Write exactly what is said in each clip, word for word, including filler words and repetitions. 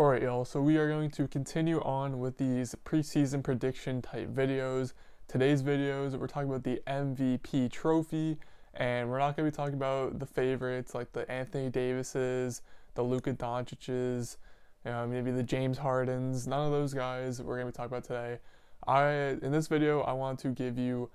Alright y'all, so we are going to continue on with these preseason prediction type videos. Today's videos, we're talking about the M V P trophy, and we're not going to be talking about the favorites like the Anthony Davises, the Luka Doncic's, you know, maybe the James Hardens. None of those guys we're going to be talking about today. I, in this video, I want to give you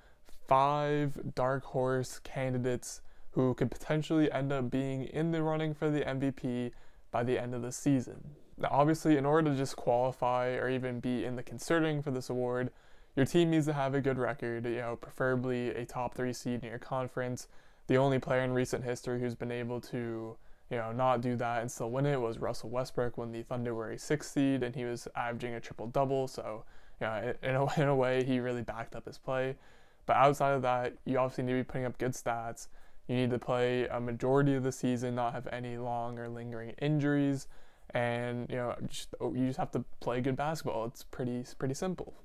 five dark horse candidates who could potentially end up being in the running for the M V P by the end of the season. Now, obviously, in order to just qualify or even be in the considering for this award, your team needs to have a good record, you know, preferably a top three seed in your conference. The only player in recent history who's been able to, you know, not do that and still win it was Russell Westbrook when the Thunder were a sixth seed and he was averaging a triple-double. So, you know, in a, in a way, he really backed up his play. But outside of that, you obviously need to be putting up good stats. You need to play a majority of the season, not have any long or lingering injuries. And, you know, just, you just have to play good basketball. It's pretty, it's pretty simple.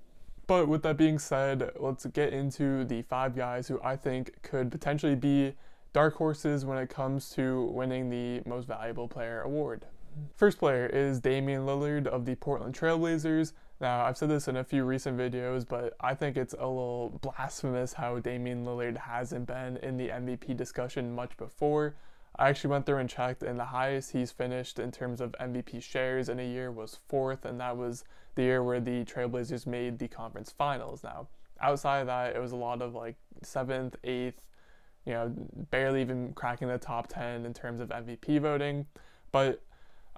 But with that being said, let's get into the five guys who I think could potentially be dark horses when it comes to winning the Most Valuable Player award. First player is Damian Lillard of the Portland Trail Blazers. Now, I've said this in a few recent videos, but I think it's a little blasphemous how Damian Lillard hasn't been in the M V P discussion much before. I actually went through and checked, and the highest he's finished in terms of M V P shares in a year was fourth, and that was the year where the Trailblazers made the conference finals. Now, outside of that, it was a lot of like seventh, eighth, you know, barely even cracking the top ten in terms of M V P voting. But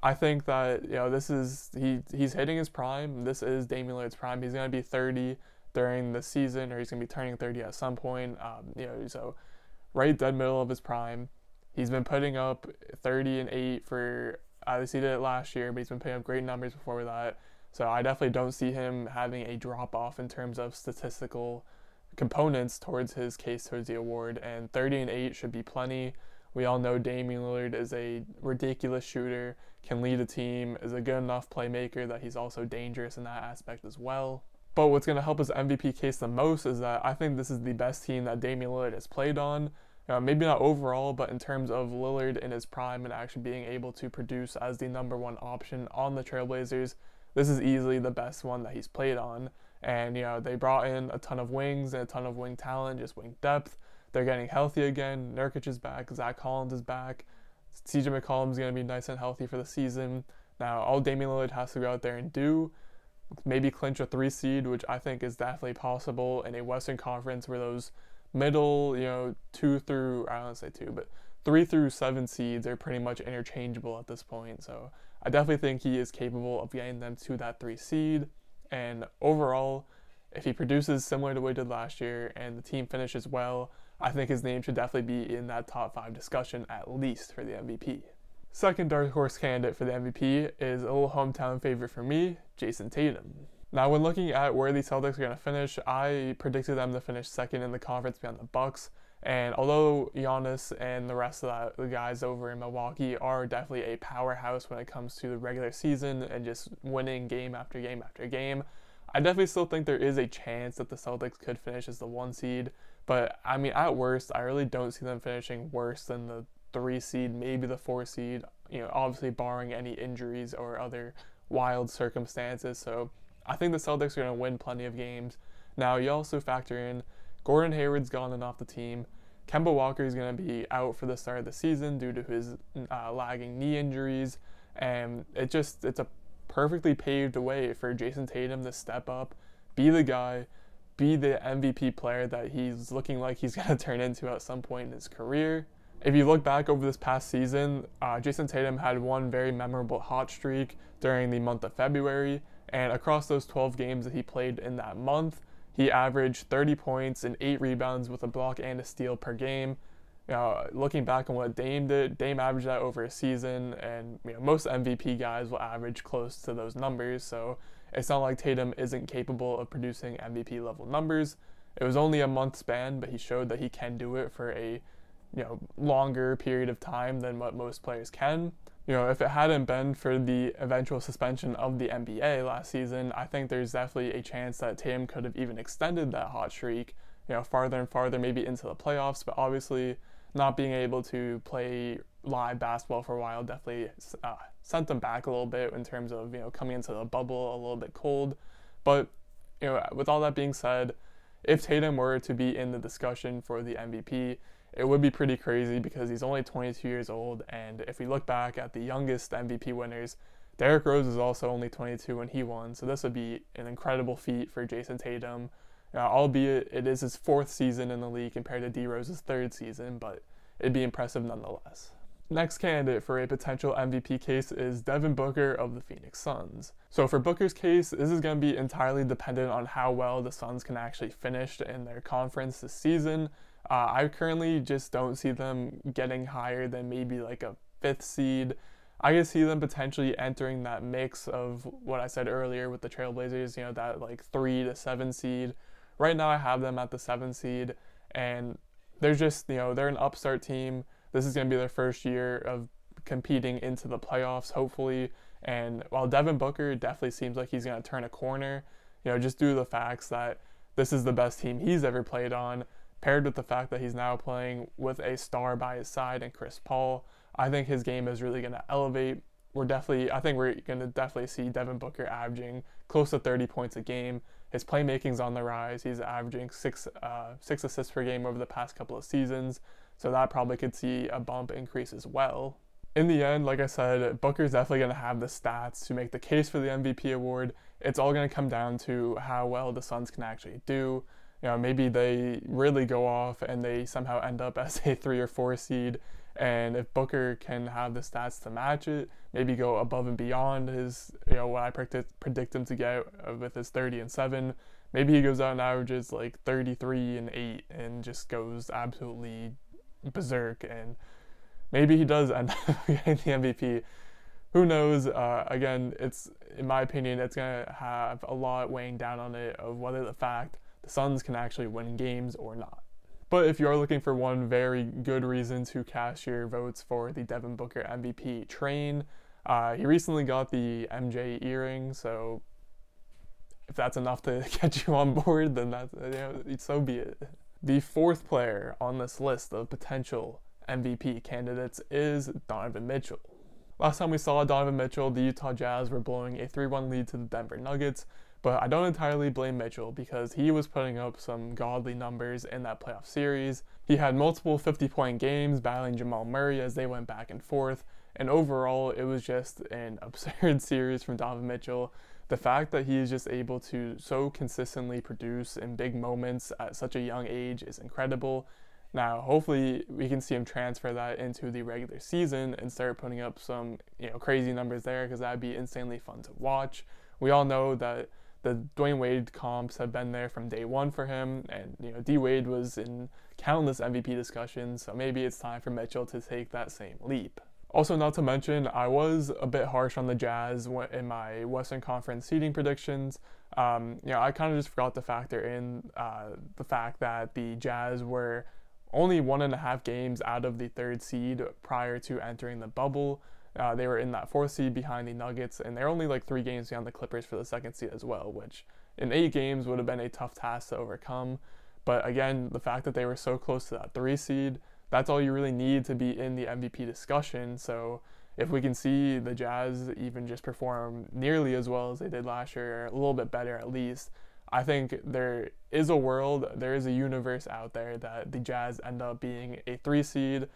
I think that, you know, this is, he he's hitting his prime. This is Damian Lillard's prime. He's going to be thirty during the season, or he's going to be turning thirty at some point. Um, you know, so right dead middle of his prime. He's been putting up thirty and eight for, obviously he did it last year, but he's been putting up great numbers before that. So I definitely don't see him having a drop off in terms of statistical components towards his case towards the award. And thirty and eight should be plenty. We all know Damian Lillard is a ridiculous shooter, can lead a team, is a good enough playmaker that he's also dangerous in that aspect as well. But what's going to help his M V P case the most is that I think this is the best team that Damian Lillard has played on. Uh, maybe not overall, but in terms of Lillard in his prime and actually being able to produce as the number one option on the Trailblazers, this is easily the best one that he's played on. And, you know, they brought in a ton of wings and a ton of wing talent, just wing depth. They're getting healthy again. Nurkic is back. Zach Collins is back. C J McCollum's going to be nice and healthy for the season. Now, all Damian Lillard has to go out there and do, maybe clinch a three seed, which I think is definitely possible in a Western Conference where those middle, you know, two through, I don't want to say two, but three through seven seeds are pretty much interchangeable at this point. So I definitely think he is capable of getting them to that three seed. And overall, if he produces similar to what he did last year and the team finishes well, I think his name should definitely be in that top five discussion, at least for the M V P. Second dark horse candidate for the M V P is a little hometown favorite for me, Jayson Tatum. Now, when looking at where the Celtics are going to finish, I predicted them to finish second in the conference behind the Bucks. And although Giannis and the rest of that, the guys over in Milwaukee are definitely a powerhouse when it comes to the regular season and just winning game after game after game, I definitely still think there is a chance that the Celtics could finish as the one seed. But, I mean, at worst, I really don't see them finishing worse than the three seed, maybe the four seed, you know, obviously barring any injuries or other wild circumstances. So I think the Celtics are going to win plenty of games. Now, you also factor in Gordon Hayward's gone and off the team. Kemba Walker is going to be out for the start of the season due to his uh, lagging knee injuries. And it just, it's a perfectly paved way for Jayson Tatum to step up, be the guy, be the M V P player that he's looking like he's going to turn into at some point in his career. If you look back over this past season, uh, Jayson Tatum had one very memorable hot streak during the month of February. And across those twelve games that he played in that month, he averaged thirty points and eight rebounds with a block and a steal per game. You know, looking back on what Dame did, Dame averaged that over a season, and you know, most M V P guys will average close to those numbers, so it's not like Tatum isn't capable of producing M V P level numbers. It was only a month span, but he showed that he can do it for a, you know, longer period of time than what most players can. You know, if it hadn't been for the eventual suspension of the N B A last season, I think there's definitely a chance that Tatum could have even extended that hot streak, you know, farther and farther, maybe into the playoffs. But obviously, not being able to play live basketball for a while definitely uh, sent them back a little bit in terms of, you know, coming into the bubble a little bit cold. But, you know, with all that being said, if Tatum were to be in the discussion for the M V P, it would be pretty crazy because he's only twenty-two years old. And if we look back at the youngest M V P winners, Derrick Rose is also only twenty-two when he won. So this would be an incredible feat for Jayson Tatum, uh, albeit it is his fourth season in the league compared to D. Rose's third season, but it'd be impressive nonetheless. Next candidate for a potential M V P case is Devin Booker of the Phoenix Suns. So for Booker's case, this is going to be entirely dependent on how well the Suns can actually finish in their conference this season. Uh, I currently just don't see them getting higher than maybe like a fifth seed. I could see them potentially entering that mix of what I said earlier with the Trailblazers, you know, that like three to seven seed. Right now I have them at the seven seed, and they're just, you know, they're an upstart team. This is going to be their first year of competing into the playoffs, hopefully. And while Devin Booker definitely seems like he's going to turn a corner, you know, just due to the facts that this is the best team he's ever played on, paired with the fact that he's now playing with a star by his side and Chris Paul, I think his game is really going to elevate. We're definitely, I think we're going to definitely see Devin Booker averaging close to thirty points a game. His playmaking's on the rise. He's averaging six, uh, six assists per game over the past couple of seasons. So that probably could see a bump increase as well. In the end, like I said, Booker's definitely going to have the stats to make the case for the M V P award. It's all going to come down to how well the Suns can actually do. You know, maybe they really go off and they somehow end up as a three or four seed. And if Booker can have the stats to match it, maybe go above and beyond his, you know, what I predict predict him to get with his thirty and seven. Maybe he goes out and averages like thirty-three and eight and just goes absolutely berserk, and maybe he does end up getting the M V P. Who knows? Uh, again, it's, in my opinion, it's going to have a lot weighing down on it of whether the fact the Suns can actually win games or not. But if you're looking for one very good reason to cast your votes for the Devin Booker M V P train, uh, he recently got the M J earring, so if that's enough to get you on board, then that's, you know, so be it. The fourth player on this list of potential M V P candidates is Donovan Mitchell. Last time we saw Donovan Mitchell, the Utah Jazz were blowing a three one lead to the Denver Nuggets, but I don't entirely blame Mitchell because he was putting up some godly numbers in that playoff series. He had multiple fifty point games battling Jamal Murray as they went back and forth, and overall it was just an absurd series from Donovan Mitchell. The fact that he is just able to so consistently produce in big moments at such a young age is incredible. Now, hopefully we can see him transfer that into the regular season and start putting up some, you know, crazy numbers there, because that'd be insanely fun to watch. We all know that the Dwyane Wade comps have been there from day one for him, and, you know, D. Wade was in countless M V P discussions, so maybe it's time for Mitchell to take that same leap. Also, not to mention, I was a bit harsh on the Jazz in my Western Conference seeding predictions. Um, you know, I kind of just forgot to factor in uh, the fact that the Jazz were only one and a half games out of the third seed prior to entering the bubble. Uh, they were in that fourth seed behind the Nuggets, and they're only like three games behind the Clippers for the second seed as well, which in eight games would have been a tough task to overcome. But again, the fact that they were so close to that three seed, that's all you really need to be in the M V P discussion. So if we can see the Jazz even just perform nearly as well as they did last year, or a little bit better at least, I think there is a world, there is a universe out there that the Jazz end up being a three seed,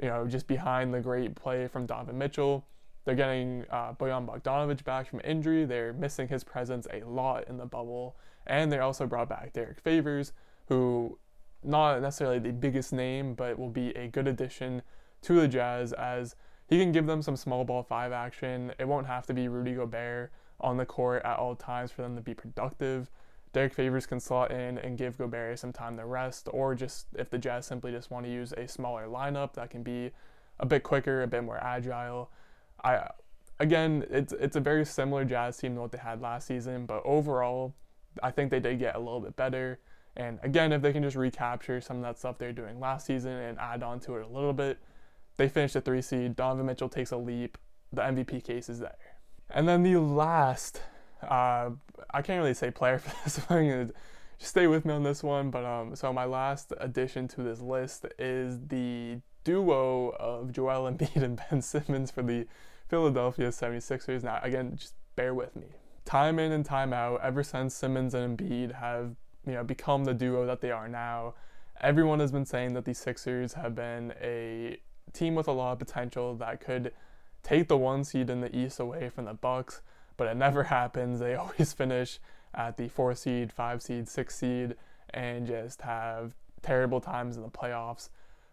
you know, just behind the great play from Donovan Mitchell. They're getting uh, Bojan Bogdanovic back from injury. They're missing his presence a lot in the bubble. And they also brought back Derek Favors, who, not necessarily the biggest name, but will be a good addition to the Jazz as he can give them some small ball five action. It won't have to be Rudy Gobert on the court at all times for them to be productive. Derek Favors can slot in and give Gobert some time to rest, or just if the Jazz simply just want to use a smaller lineup that can be a bit quicker, a bit more agile. I again, it's it's a very similar Jazz team to what they had last season, but overall, I think they did get a little bit better. And again, if they can just recapture some of that stuff they were doing last season and add on to it a little bit, they finish the three seed, Donovan Mitchell takes a leap, the M V P case is there. And then the last, uh, I can't really say player for this one, just stay with me on this one, but um, so my last addition to this list is the duo of Joel Embiid and Ben Simmons for the Philadelphia 76ers. Now, again, just bear with me. Time in and time out, ever since Simmons and Embiid have, you know, become the duo that they are now, everyone has been saying that the Sixers have been a team with a lot of potential that could take the one seed in the East away from the Bucks, but it never happens. They always finish at the four seed, five seed, six seed, and just have terrible times in the playoffs.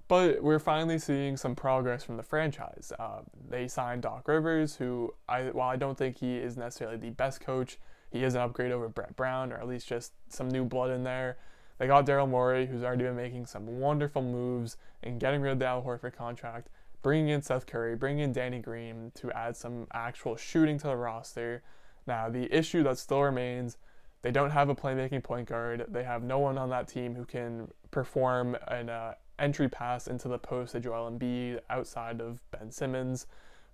But we're finally seeing some progress from the franchise. Uh, they signed Doc Rivers, who, I, while I don't think he is necessarily the best coach, he is an upgrade over Brett Brown, or at least just some new blood in there. They got Daryl Morey, who's already been making some wonderful moves and getting rid of the Al Horford contract, bringing in Seth Curry, bringing in Danny Green to add some actual shooting to the roster. Now, the issue that still remains, they don't have a playmaking point guard. They have no one on that team who can perform an uh, entry pass into the post to Joel Embiid outside of Ben Simmons.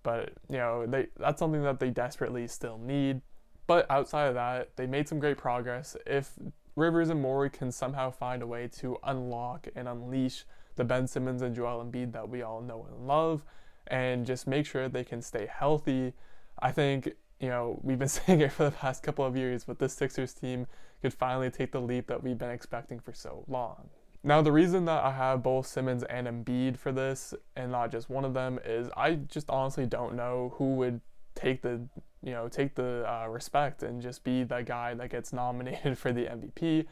But, you know, they that's something that they desperately still need. But outside of that, they made some great progress. If Rivers and Morey can somehow find a way to unlock and unleash the Ben Simmons and Joel Embiid that we all know and love, and just make sure they can stay healthy, I think, you know, we've been saying it for the past couple of years, but the Sixers team could finally take the leap that we've been expecting for so long. Now, the reason that I have both Simmons and Embiid for this, and not just one of them, is I just honestly don't know who would take the, you know, take the uh, respect and just be that guy that gets nominated for the M V P.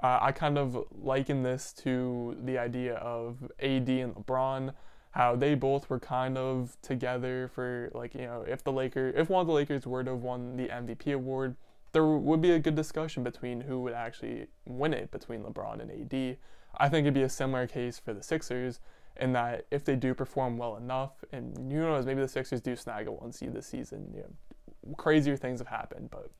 Uh, I kind of liken this to the idea of A D and LeBron, how they both were kind of together for, like, you know, if the Lakers, if one of the Lakers were to have won the M V P award, there would be a good discussion between who would actually win it between LeBron and A D. I think it'd be a similar case for the Sixers, in that if they do perform well enough, and who knows, maybe the Sixers do snag a one seed this season, you know, crazier things have happened, but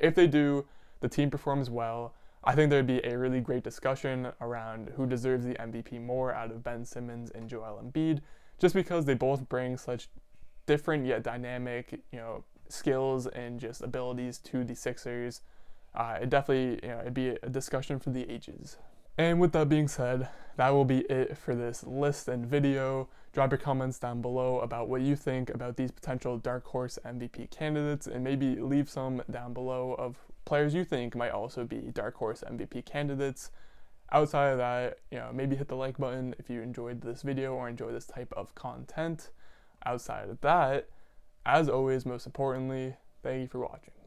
if they do, the team performs well, I think there'd be a really great discussion around who deserves the M V P more out of Ben Simmons and Joel Embiid, just because they both bring such different yet dynamic, you know, skills and just abilities to the Sixers. Uh, it definitely, you know, it'd be a discussion for the ages. And with that being said, that will be it for this list and video. Drop your comments down below about what you think about these potential dark horse M V P candidates, and maybe leave some down below of players you think might also be dark horse M V P candidates. Outside of that, you know, maybe hit the like button if you enjoyed this video or enjoy this type of content. Outside of that, as always, most importantly, thank you for watching.